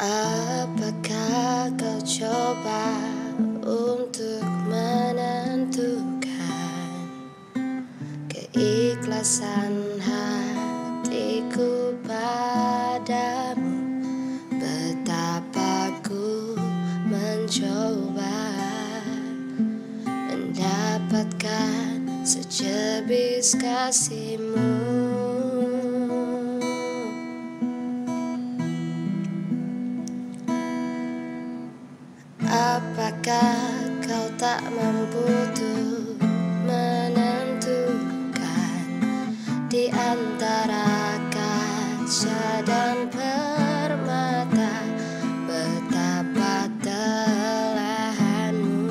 Apakah kau coba untuk menentukan keikhlasan hatiku padamu? Betapa ku mencoba mendapatkan secebis kasihmu. Apakah kau tak mampu tuh menentukan di antara kaca dan permata betapa telahanmu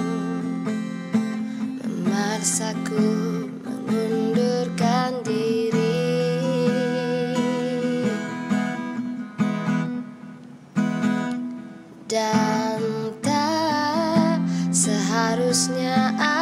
memaksaku mengundurkan diri? Dan seharusnya